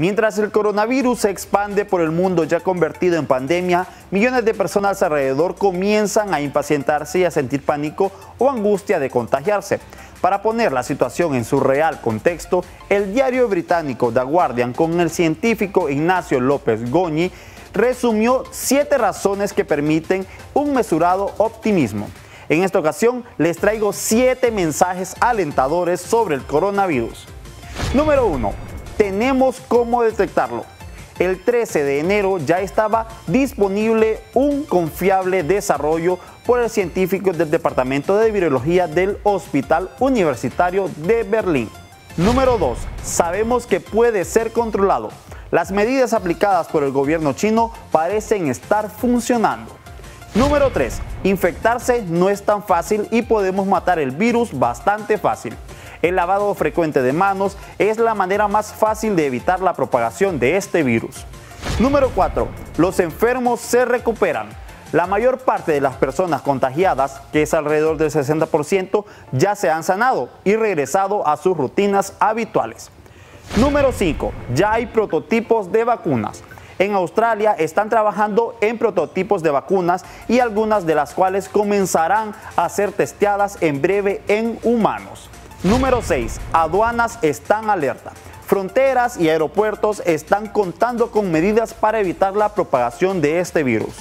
Mientras el coronavirus se expande por el mundo ya convertido en pandemia, millones de personas alrededor comienzan a impacientarse y a sentir pánico o angustia de contagiarse. Para poner la situación en su real contexto, el diario británico The Guardian, con el científico Ignacio López Goñi, resumió 7 razones que permiten un mesurado optimismo. En esta ocasión les traigo 7 mensajes alentadores sobre el coronavirus. Número 1. Tenemos cómo detectarlo. El 13 de enero ya estaba disponible un confiable desarrollo por el científico del Departamento de Virología del Hospital Universitario de Berlín. Número 2. Sabemos que puede ser controlado. Las medidas aplicadas por el gobierno chino parecen estar funcionando. Número 3. Infectarse no es tan fácil y podemos matar el virus bastante fácil. El lavado frecuente de manos es la manera más fácil de evitar la propagación de este virus. Número 4. Los enfermos se recuperan. La mayor parte de las personas contagiadas, que es alrededor del 60%, ya se han sanado y regresado a sus rutinas habituales. Número 5. Ya hay prototipos de vacunas. En Australia están trabajando en prototipos de vacunas y algunas de las cuales comenzarán a ser testeadas en breve en humanos. Número 6. Aduanas están alerta. Fronteras y aeropuertos están contando con medidas para evitar la propagación de este virus.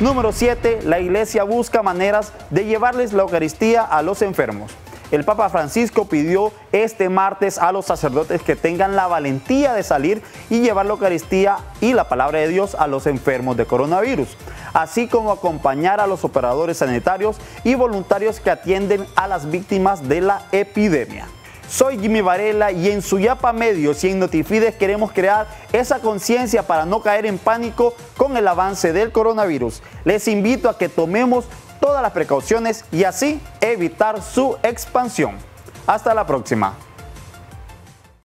Número 7. La Iglesia busca maneras de llevarles la Eucaristía a los enfermos. El Papa Francisco pidió este martes a los sacerdotes que tengan la valentía de salir y llevar la Eucaristía y la Palabra de Dios a los enfermos de coronavirus, así como acompañar a los operadores sanitarios y voluntarios que atienden a las víctimas de la epidemia. Soy Jimmy Varela y en Suyapa Medios y en Notifides queremos crear esa conciencia para no caer en pánico con el avance del coronavirus. Les invito a que tomemos todas las precauciones y así evitar su expansión. Hasta la próxima.